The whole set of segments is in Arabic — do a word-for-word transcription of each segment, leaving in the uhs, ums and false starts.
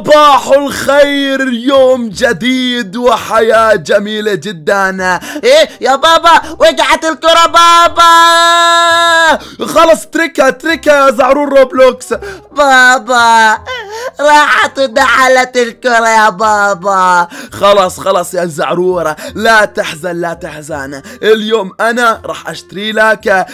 صباح الخير، يوم جديد وحياة جميلة جدا. ايه يا بابا وقعت الكرة بابا، خلص تركها تركها يا زعرور روبلوكس. بابا راحت ودحلت الكرة يا بابا. خلص خلص يا زعرورة، لا تحزن لا تحزن، اليوم انا راح اشتري لك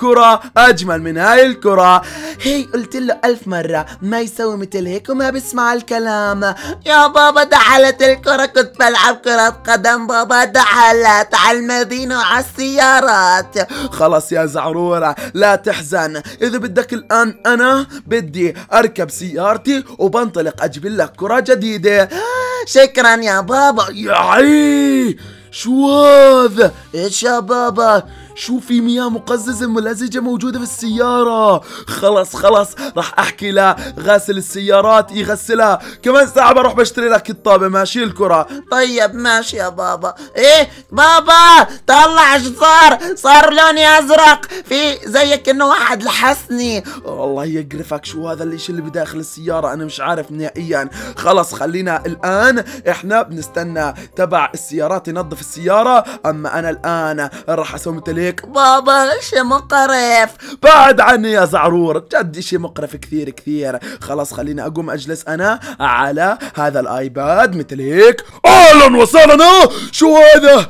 كرة اجمل من هاي الكرة. هي قلت له الف مرة ما يسوي مثل هيك وما بسمع الكلام. يا بابا دحلت الكرة، كنت بلعب كرة قدم بابا، دحلت على المدينة وعلى السيارات. خلص يا زعرورة لا تحزن، اذا بدك الان انا بدي اركب سيارتي وبنطلق اجيب لك كرة جديدة. شكرا يا بابا. يا عي شو هذا؟ ايش يا بابا؟ شو في مياه مقززة ملزجة موجودة في السيارة؟ خلص خلص راح احكي لغاسل السيارات يغسلها، كمان ساعة بروح بشتري لك الطابة. ماشي الكرة؟ طيب ماشي يا بابا. ايه بابا طلع شو صار؟ صار لوني ازرق، في زيك انه واحد لحسني. والله يقرفك، شو هذا الاشي اللي بداخل السيارة؟ انا مش عارف نهائيا. خلص خلينا الان احنا بنستنى تبع السيارات ينظف السيارة، اما انا الان راح اسوي مثل بابا. شي مقرف، بعد عني يا زعرور، جد شي مقرف كثير كثير. خلاص خليني اقوم اجلس انا على هذا الايباد مثل هيك. اهلا وسهلا، شو هذا؟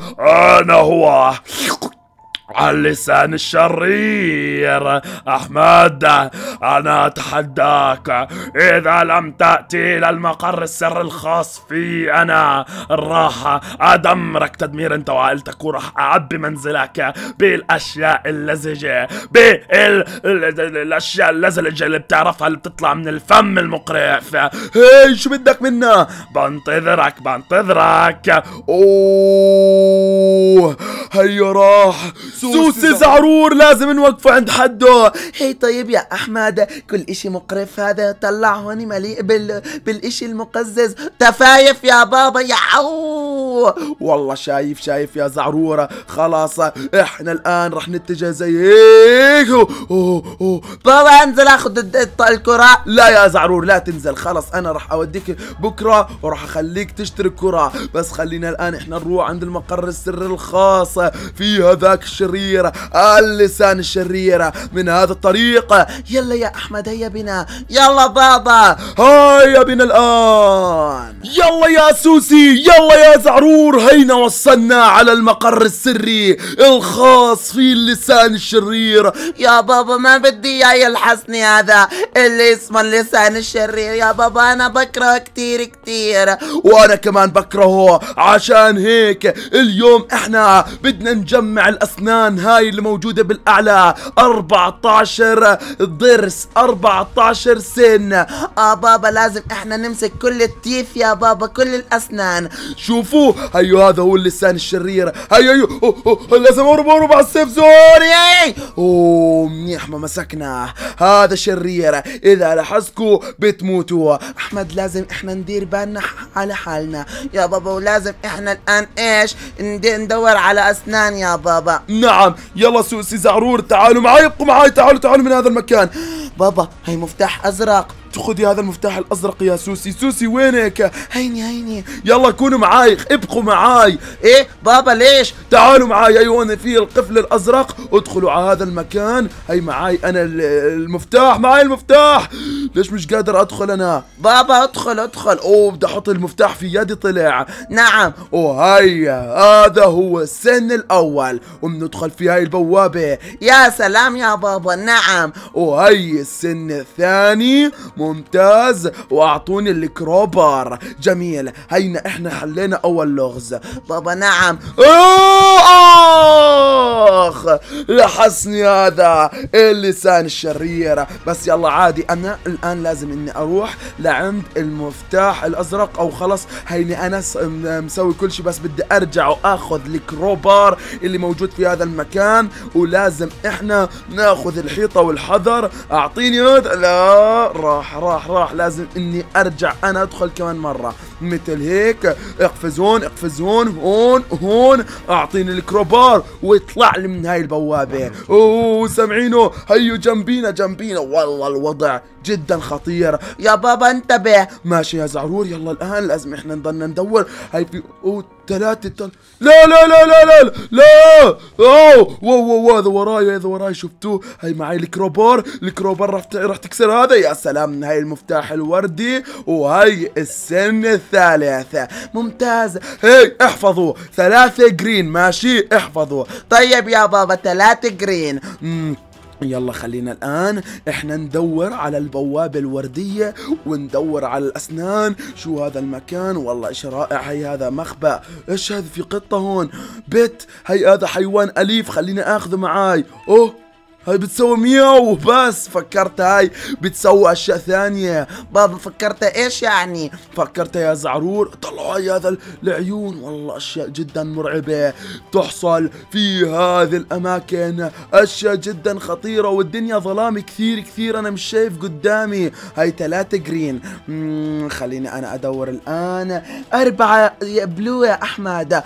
انا هو اللسان الشرير أحمد، أنا أتحداك، إذا لم تأتي إلى المقر السر الخاص في أنا راح أدمرك تدمير أنت وعائلتك، وراح أعبي منزلك بالأشياء اللزجة، بالأشياء اللزجة اللي بتعرفها اللي بتطلع من الفم المقرف. هي شو بدك منا؟ بنتظرك بنتظرك. أوه هيا راح سوسي زعرور، لازم نوقفه عند حده. هي طيب يا أحمد، كل إشي مقرف هذا طلع هوني مليء بال... بالإشي المقزز. تفايف يا بابا. يا عو والله شايف شايف يا زعرورة. خلاص إحنا الآن رح نتجه زي هيك. أوه أوه. بابا أنزل أخذ الكرة. لا يا زعرور لا تنزل، خلاص أنا رح أوديك بكرة وراح أخليك تشتري كرة، بس خلينا الآن إحنا نروح عند المقر السري الخاص في هذاك الشريرة اللسان الشريرة من هذا الطريق. يلا يا أحمد هيا بنا. يلا بابا هيا بنا الآن. يلا يا سوسي، يلا يا زعرور، هينا وصلنا على المقر السري الخاص في اللسان الشرير. يا بابا ما بدي إياه يلحسني هذا اللي اسمه اللسان الشرير. يا بابا أنا بكرهه كتير كتير. وأنا كمان بكرهه، عشان هيك اليوم إحنا بدنا نجمع الأسنان هاي اللي موجودة بالأعلى، أربعة عشر ضرس، أربعة عشر سن. آه بابا لازم احنا نمسك كل التيف يا بابا، كل الأسنان. شوفوا هيو هذا هو اللسان الشرير. هيو لازم أهرب أهرب على السيف زون. ياي أوه منيح ما مسكناه، هذا شرير، إذا لحسكوا بتموتوا. أحمد لازم احنا ندير بالنا على حالنا يا بابا، ولازم احنا الآن إيش ندور على أسنان يا بابا. نعم يلا سوسي زعرور تعالوا معي، ابقوا معي، تعالوا تعالوا من هذا المكان. بابا هي مفتاح ازرق، خذي هذا المفتاح الازرق يا سوسي. سوسي وينك؟ هيني هيني. يلا كونوا معاي، ابقوا معاي. ايه بابا ليش؟ تعالوا معاي، ايوه في القفل الازرق، ادخلوا على هذا المكان. هي معاي انا المفتاح، معاي المفتاح. ليش مش قادر ادخل انا؟ بابا ادخل ادخل. اوه بدي احط المفتاح في يدي طلع. نعم وهيا هذا هو السن الاول، وبندخل في هاي البوابة. يا سلام يا بابا. نعم وهي السن الثاني، ممتاز، واعطوني الكروبر. جميل، هينا احنا حلينا اول لغز بابا. نعم اخ لحسني هذا اللسان الشرير، بس يلا عادي، انا الان لازم اني اروح لعند المفتاح الازرق، او خلص هيني انا مسوي كل شيء، بس بدي ارجع واخذ الكروبر اللي موجود في هذا المكان، ولازم احنا ناخذ الحيطه والحذر. اعطيني هذا. لا راح راح راح، لازم اني ارجع انا ادخل كمان مره مثل هيك. اقفز هون اقفز هون هون هون، اعطيني الكروبار واطلع لي من هاي البوابه. اوه سامعينه، هيو جنبينا جنبينا. والله الوضع جدا خطير. يا بابا انتبه. ماشي يا زعرور، يلا الان لازم احنا نضلنا ندور. هاي في اوه ثلاثة تل... لا لا لا لا لا لا اوه واو واو هذا وراي هذا وراي شفتوه. هاي معي الكروبار، الكروبار راح راح تكسر هذا. يا سلام، هاي المفتاح الوردي وهاي السن الثالثة. ممتاز. هي احفظوا ثلاثة جرين. ماشي احفظوا. طيب يا بابا ثلاثة جرين. امم يلا خلينا الآن احنا ندور على البوابة الوردية وندور على الأسنان. شو هذا المكان؟ والله إيش رائع. هي هذا مخبأ. إيش هذا؟ في قطة هون. بيت. هي هذا حيوان أليف، خلينا آخذه معاي. أوه هاي بتسوي مياو بس. فكرت هاي بتسوي اشياء ثانية. بابا فكرت ايش يعني؟ فكرت يا زعرور طلعوا هاي هذا العيون. والله اشياء جدا مرعبة تحصل في هذه الاماكن، اشياء جدا خطيرة والدنيا ظلام كثير كثير، انا مش شايف قدامي. هاي ثلاثة جرين. اممم خليني انا ادور الان. اربعة بلو يا احمد.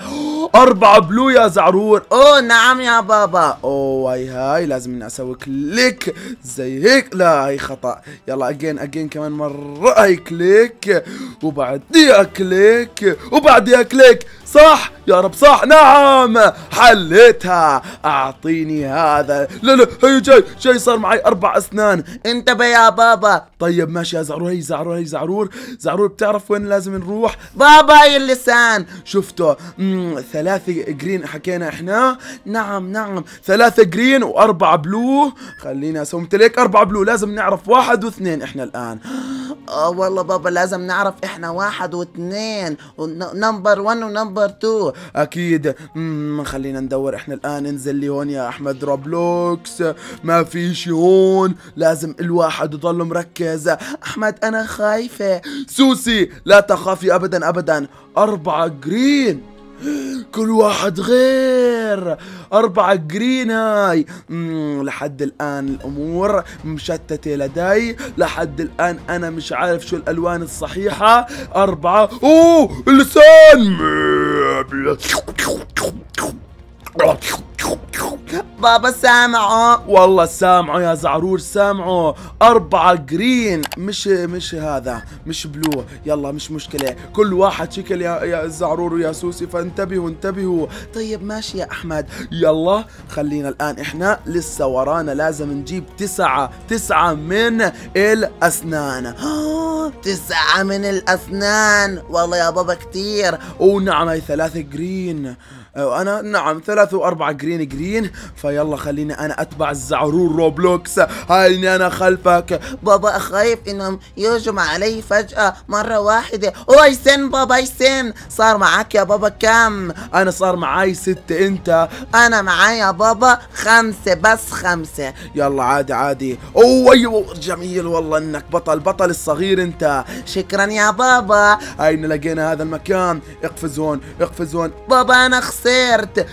اربعة بلو يا زعرور. اوه نعم يا بابا. اوه هاي هاي لازم اسوي كليك زي هيك. لا هي خطأ. يلا اجين اجين كمان مرة. هي كليك وبعديها كليك وبعديها كليك. صح يا رب صح. نعم حليتها. اعطيني هذا. لا لا هي جاي جاي صار معي اربع اسنان. انتبه يا بابا. طيب ماشي يا زعرور. هي زعرور هي زعرور زعرور بتعرف وين لازم نروح. بابا هي اللسان شفته. امم ثلاثة جرين حكينا احنا. نعم نعم ثلاثة جرين واربعة بلو. خلينا اسوي مثلك. اربعة بلو لازم نعرف واحد واثنين احنا الان. اه والله بابا لازم نعرف احنا واحد واثنين ونمبر واحد ونمبر اثنين اكيد. امم خلينا ندور احنا الان. ننزل لي هون يا احمد روبلوكس. ما في شي هون، لازم الواحد يضل مركز. احمد انا خايفة. سوسي لا تخافي ابدا ابدا. اربعة جرين كل واحد غير. أربعة جرين هاي. لحد الآن الأمور مشتتة لدي، لحد الآن أنا مش عارف شو الألوان الصحيحة. أربعة. أوه اللسان. بابا سامعه. والله سامعه يا زعرور سامعه. أربعة جرين مش مش هذا مش بلو. يلا مش مشكلة، كل واحد شكل يا يا زعرور ويا سوسي، فانتبهوا انتبهوا. طيب ماشي يا أحمد. يلا خلينا الآن إحنا لسه ورانا، لازم نجيب تسعة تسعة من الأسنان. تسعة من الأسنان. والله يا بابا كتير. ونعم هي ثلاثة جرين. أنا نعم ثلاثة وأربعة جرين جرين. فيلا خليني أنا أتبع الزعرور روبلوكس. هايني أنا خلفك. بابا أخايف إنهم يهجم علي فجأة مرة واحدة. أوه سن بابا سن. صار معك يا بابا كم؟ أنا صار معي ستة. أنت؟ أنا معي يا بابا خمسة بس. خمسة. يلا عادي عادي. أوه أيوه جميل. والله إنك بطل بطل الصغير أنت. شكرا يا بابا. هايني لقينا هذا المكان. اقفز هون اقفز هون. بابا أنا خسرت.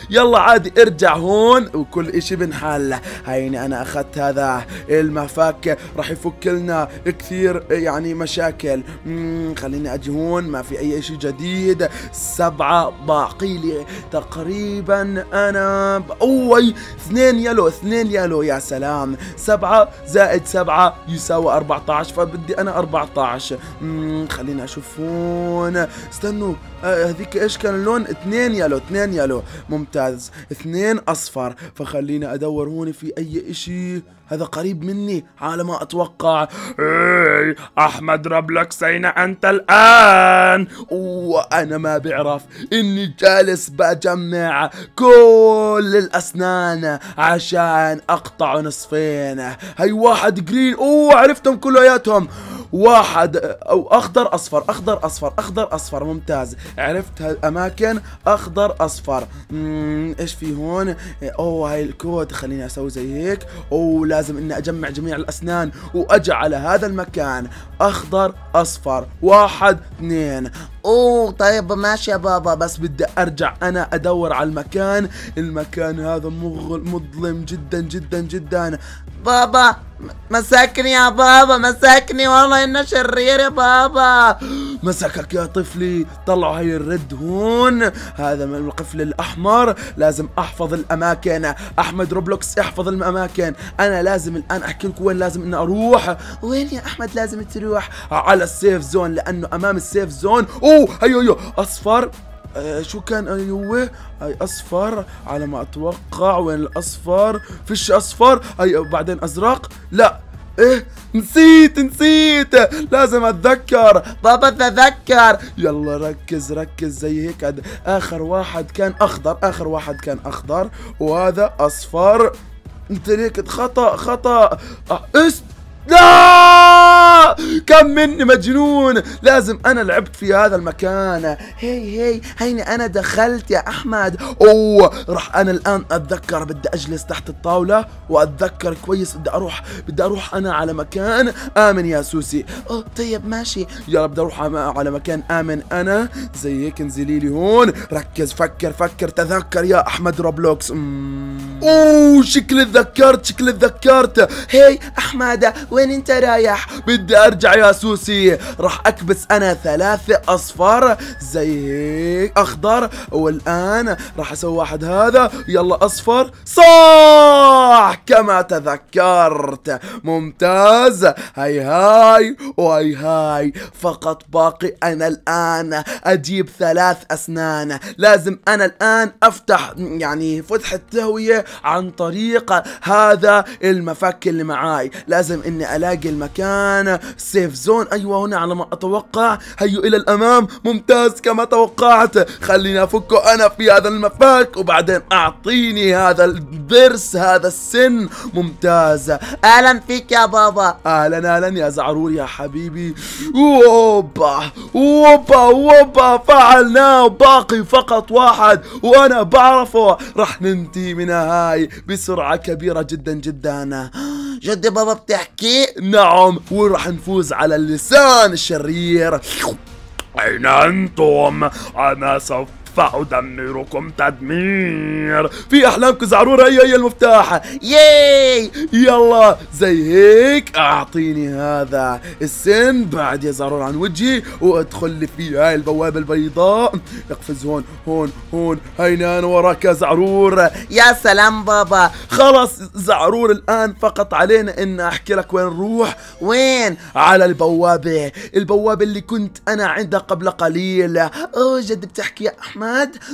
يلا عادي ارجع هون وكل اشي بنحل. هيني انا اخذت هذا المفك، راح يفك لنا كثير يعني مشاكل. اممم خليني اجي هون. ما في اي اشي جديد. سبعة باقي لي تقريبا. انا ب... اوي اثنين يلو اثنين يلو. يا سلام. سبعة زائد سبعة يساوي اربعة عشر، فبدي انا اربعة عشر. اممم خليني اشوف هون. استنوا هذيك ايش كان اللون؟ اثنين يلو اثنين يلو. ممتاز. اثنين اصفر. فخلينا ادور هون في اي اشي. هذا قريب مني على ما اتوقع. ايه احمد روبلوكس اين انت الان؟ وانا ما بعرف اني جالس بجمع كل الاسنان عشان اقطع نصفين. هي واحد جرين. اوه عرفتهم كلياتهم. واحد او اخضر اصفر اخضر اصفر اخضر اصفر. ممتاز عرفت هالاماكن اخضر اصفر. اممم ايش في هون؟ اوه هاي الكود. خليني اسوي زي هيك. اوه لازم اني اجمع جميع الاسنان واجعل هذا المكان اخضر اصفر. واحد اثنين. اوه طيب ماشي يا بابا، بس بدي ارجع انا ادور على المكان. المكان هذا مظلم جدا جدا جدا. بابا مساكني يا بابا مساكني. والله انه شرير يا بابا. مسكك يا طفلي. طلعوا هاي الرد هون، هذا من القفل الاحمر. لازم احفظ الاماكن، احمد روبلوكس احفظ الاماكن. انا لازم الان احكي لكم وين لازم اني اروح. وين يا احمد لازم تروح؟ على السيف زون، لانه امام السيف زون. اوه هيو هيو اصفر. آه شو كان؟ ايوه اي اصفر على ما اتوقع. وين الاصفر؟ فيش اصفر. اي بعدين ازرق. لا ايه نسيت نسيت لازم اتذكر. بابا تذكر. يلا ركز ركز زي هيك. اخر واحد كان اخضر، اخر واحد كان اخضر، وهذا اصفر. انت ليك خطأ خطأ. آه است لا كم مني مجنون. لازم انا لعبت في هذا المكان. هي هي هيني انا دخلت يا احمد. اوه راح انا الان اتذكر. بدي اجلس تحت الطاولة واتذكر كويس. بدي اروح بدي اروح انا على مكان امن يا سوسي. اوه طيب ماشي. يلا بدي اروح على مكان امن انا. زي هيك انزلي لي هون. ركز فكر فكر تذكر يا احمد روبلوكس. اوه شكلي تذكرت شكلي تذكرت. هي احمد وين انت رايح؟ بدي ارجع يا سوسي. راح اكبس انا ثلاثة اصفر زي هيك اخضر، والان راح اسوي واحد هذا. يلا اصفر. صح كما تذكرت. ممتاز. هاي هاي وهاي هاي. فقط باقي انا الان اجيب ثلاث اسنان. لازم انا الان افتح يعني فتحة تهوية عن طريق هذا المفك اللي معاي. لازم اني الاقي المكان سيف زون. ايوه هنا على ما اتوقع. هيو الى الامام. ممتاز كما توقعت. خليني افكه انا في هذا المفك، وبعدين اعطيني هذا الضرس هذا السن. ممتاز. اهلا فيك يا بابا. اهلا اهلا يا زعرور يا حبيبي. اوبا اوبا اوبا فعلناه. باقي فقط واحد وانا بعرفه. راح ننتهي من هاي بسرعة كبيرة جدا جدا. جد بابا بتحكي؟ نعم، وراح نفوز على اللسان الشرير. أين أنتم؟ أنا سوف فأدمركم تدمير. في أحلامكم زعرور. هي هي المفتاح. ياي يلا زي هيك. أعطيني هذا السن بعد يا زعرور عن وجهي، وأدخل لي في هاي البوابة البيضاء. اقفز هون هون هون. هينا أنا وراك يا زعرور. يا سلام بابا. خلص زعرور الآن فقط علينا إن أحكي لك وين نروح. وين؟ على البوابة، البوابة اللي كنت أنا عندها قبل قليل. أوه جد بتحكي يا أحمد؟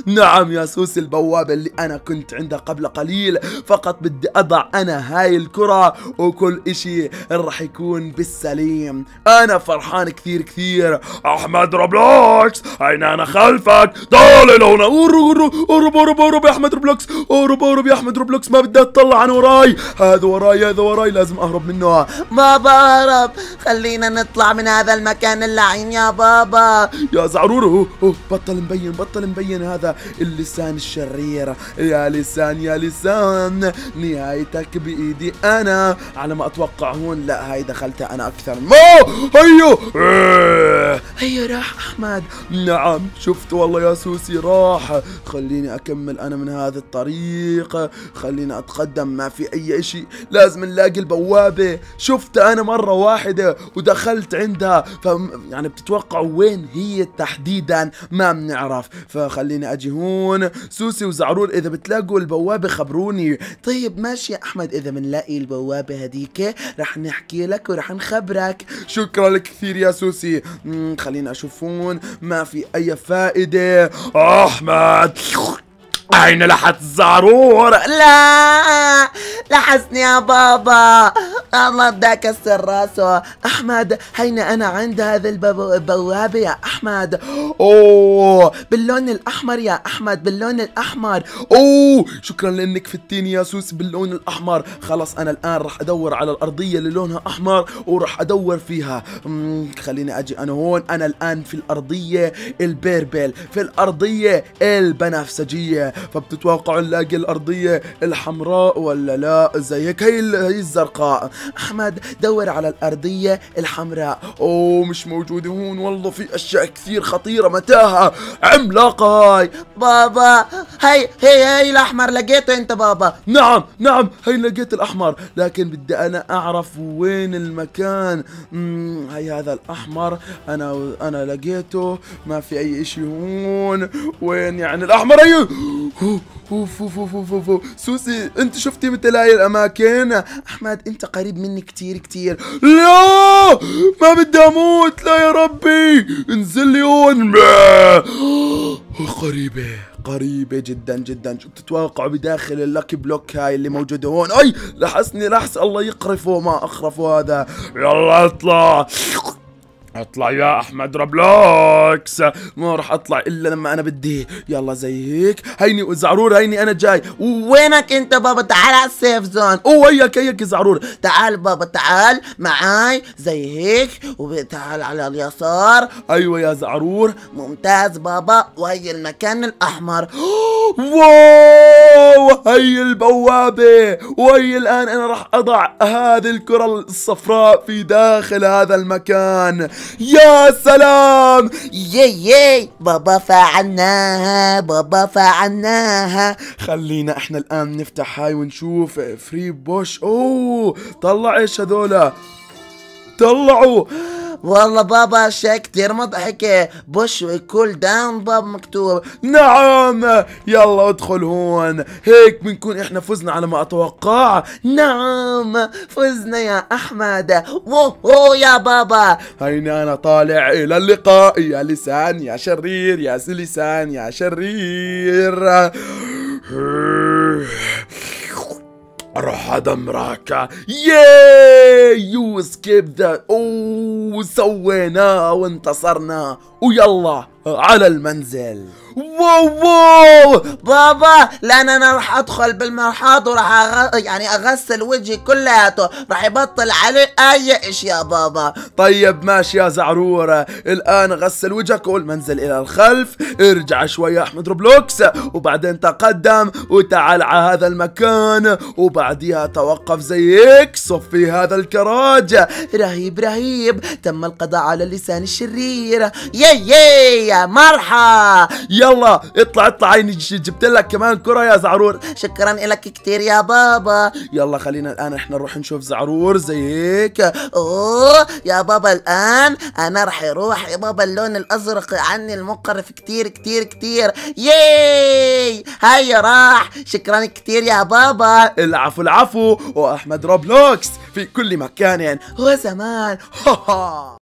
نعم يا سوسي، البوابة اللي أنا كنت عندها قبل قليل. فقط بدي أضع أنا هاي الكرة وكل إشي رح يكون بالسليم. أنا فرحان كثير كثير. أحمد روبلوكس أين أنا خلفك؟ تعال لهنا. أهرب أهرب أهرب يا أحمد روبلوكس. أهرب أهرب يا أحمد روبلوكس. ما بدي أتطلع أنا وراي. هذا وراي هذا وراي. لازم أهرب منه. بابا أهرب. خلينا نطلع من هذا المكان اللعين يا بابا. يا زعرور بطل مبين بطل مبين. هذا اللسان الشرير. يا لسان يا لسان نهايتك بايدي انا على ما اتوقع. هون لا هاي دخلتها انا اكثر. هيو هيو راح احمد. نعم شفت والله يا سوسي راح. خليني اكمل انا من هذا الطريق. خليني اتقدم. ما في اي شيء. لازم نلاقي البوابة. شفت انا مرة واحدة ودخلت عندها. ف يعني بتتوقعوا وين هي تحديدا؟ ما بنعرف. خليني اجي هون. سوسي وزعرور اذا بتلاقوا البوابه خبروني. طيب ماشي يا احمد، اذا بنلاقي البوابه هديك رح نحكي لك ورح نخبرك. شكرا لك كثير يا سوسي. خليني اشوف هون. ما في اي فائده. احمد أين لحت الزعرور؟ لا لحسني يا بابا. الله بدي أكسر راسه. أحمد هينا أنا عند هذا البوابة يا أحمد. أوه باللون الأحمر يا أحمد باللون الأحمر. أوه شكرا لأنك فدتيني يا سوسي باللون الأحمر. خلاص أنا الآن رح أدور على الأرضية اللي لونها أحمر ورح أدور فيها. خليني أجي أنا هون. أنا الآن في الأرضية البيربل، في الأرضية البنفسجية. فبتتوقعوا نلاقي الارضيه الحمراء ولا لا؟ زي هيك هي الزرقاء. احمد دور على الارضيه الحمراء. اوه مش موجوده هون. والله في اشياء كثير خطيرة متاهة عملاقة. بابا هي هي هي الأحمر لقيته أنت بابا؟ نعم نعم هي لقيت الأحمر، لكن بدي أنا أعرف وين المكان. مم. هي هذا الأحمر أنا أنا لقيته، ما في أي إشي هون. وين يعني الأحمر؟ أيوه. اوف اوف اوف اوف سوسي انت شفتي متلاقي الاماكن. احمد انت قريب مني كتير كتير. لا ما بدي اموت، لا يا ربي انزل لي هون. قريبة قريبة جدا جدا. شو بتتوقعوا بداخل اللاكي بلوك هاي اللي موجودة هون؟ اي لحسني لحس الله يقرفه ما اخرفه هذا. يلا اطلع اطلع يا احمد روبلوكس، ما راح اطلع الا لما انا بدي. يلا زي هيك. هيني زعرور هيني انا جاي. وينك انت بابا؟ تعال على السيف زون. اوه هيك هيك زعرور، تعال بابا تعال معاي زي هيك، وتعال على اليسار. ايوه يا زعرور ممتاز بابا. وهي المكان الاحمر. واو هي البوابة، وهي الان انا راح اضع هذه الكرة الصفراء في داخل هذا المكان. يا سلام ياي ياي بابا فعلناها بابا فعلناها. خلينا احنا الان نفتح هاي ونشوف فري بوش. اوه طلع ايش هذولا، طلعوا والله بابا اشياء كثير مضحكة. بوش كول داون باب مكتوب. نعم يلا ادخل هون، هيك بنكون احنا فزنا على ما اتوقع. نعم فزنا يا احمد. ووه يا بابا هينا انا طالع. الى اللقاء يا لسان يا شرير يا سلسان يا شرير. راح ادمرك. ياي يو سكيب ذا. اوه سويناه وانتصرنا ويلا على المنزل. واو واو بابا لان انا راح ادخل بالمرحاض وراح أغ... يعني اغسل وجهي كلياته، راح يبطل عليه اي شيء يا بابا. طيب ماشي يا زعرور، الان غسل وجهك والمنزل الى الخلف، ارجع شوي يا احمد روبلوكس، وبعدين تقدم وتعال على هذا المكان، وبعديها توقف زي هيك، صفي هذا الكراج. رهيب رهيب، تم القضاء على اللسان الشرير. ياي ياي يا مرحى. يلا اطلع اطلع عيني، جبت لك كمان كرة يا زعرور. شكرا لك كثير يا بابا. يلا خلينا الان احنا نروح نشوف زعرور زي هيك. اوه يا بابا الان انا رح يروح يا بابا اللون الازرق عني المقرف كثير كثير كثير. ياي هاي راح. شكرا كثير يا بابا. العفو العفو، واحمد روبلوكس في كل مكان وزمان. ها ها.